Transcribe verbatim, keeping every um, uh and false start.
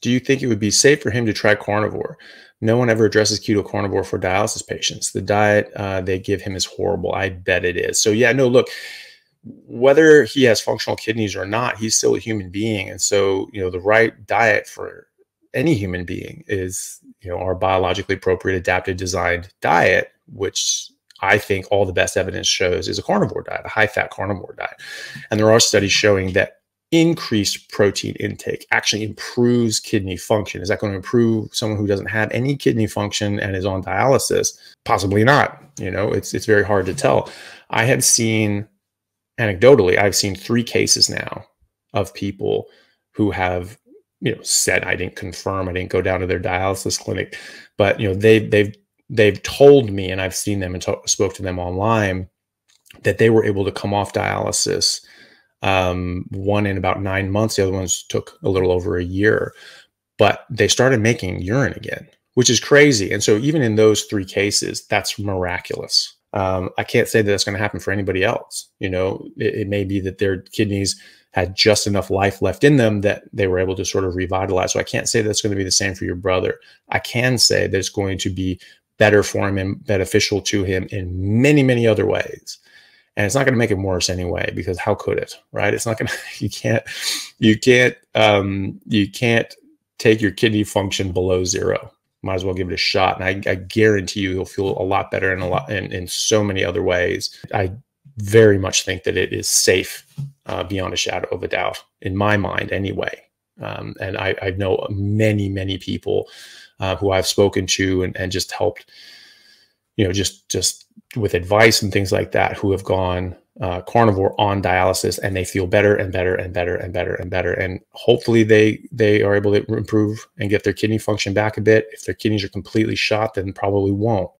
Do you think it would be safe for him to try carnivore? No one ever addresses keto carnivore for dialysis patients. The diet uh, they give him is horrible. I bet it is. So yeah, no, look, whether he has functional kidneys or not, he's still a human being. And so, you know, the right diet for any human being is, you know, our biologically appropriate, adapted, designed diet, which I think all the best evidence shows is a carnivore diet, a high fat carnivore diet. And there are studies showing that increased protein intake actually improves kidney function. Is that going to improve someone who doesn't have any kidney function and is on dialysis? Possibly not. You know, it's, it's very hard to tell. I have seen, anecdotally, I've seen three cases now of people who have, you know, said, I didn't confirm, I didn't go down to their dialysis clinic, but, you know, they've, they've, they've told me, and I've seen them and spoke to them online, that they were able to come off dialysis. Um, one in about nine months, the other ones took a little over a year, but they started making urine again, which is crazy. And so even in those three cases, that's miraculous. Um, I can't say that that's going to happen for anybody else. You know, it, it may be that their kidneys had just enough life left in them that they were able to sort of revitalize. So I can't say that's going to be the same for your brother. I can say that it's going to be better for him and beneficial to him in many, many other ways. And it's not going to make it worse anyway, because how could it, right? It's not going to, you can't, you can't, um, you can't take your kidney function below zero. Might as well give it a shot. And I, I guarantee you, you'll feel a lot better in a lot, in, in so many other ways. I very much think that it is safe uh, beyond a shadow of a doubt, in my mind anyway. Um, and I, I know many, many people uh, who I've spoken to and, and just helped, you know, just, just with advice and things like that, who have gone uh, carnivore on dialysis, and they feel better and better and better and better and better. And hopefully they, they are able to improve and get their kidney function back a bit. If their kidneys are completely shot, then probably won't.